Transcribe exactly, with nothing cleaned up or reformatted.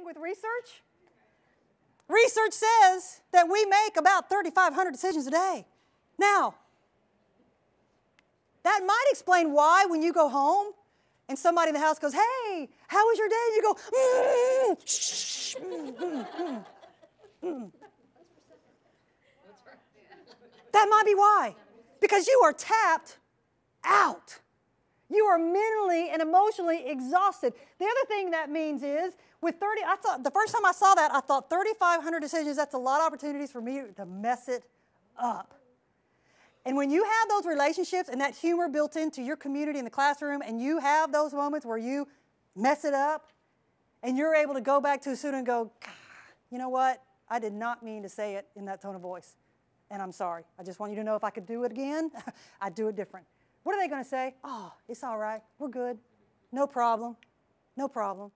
anything with research? Research says that we make about thirty-five hundred decisions a day. Now, that might explain why when you go home and somebody in the house goes, hey, how was your day? And you go, mm-hmm, shh, mm-hmm, mm-hmm. That might be why. Because you are tapped out. You are mentally and emotionally exhausted. The other thing that means is, with thirty, I thought the first time I saw that, I thought thirty-five hundred decisions, that's a lot of opportunities for me to mess it up. And when you have those relationships and that humor built into your community in the classroom, and you have those moments where you mess it up, and you're able to go back to a student and go, you know what, I did not mean to say it in that tone of voice, and I'm sorry. I just want you to know if I could do it again, I'd do it different. What are they going to say? Oh, it's all right. We're good. No problem. No problem.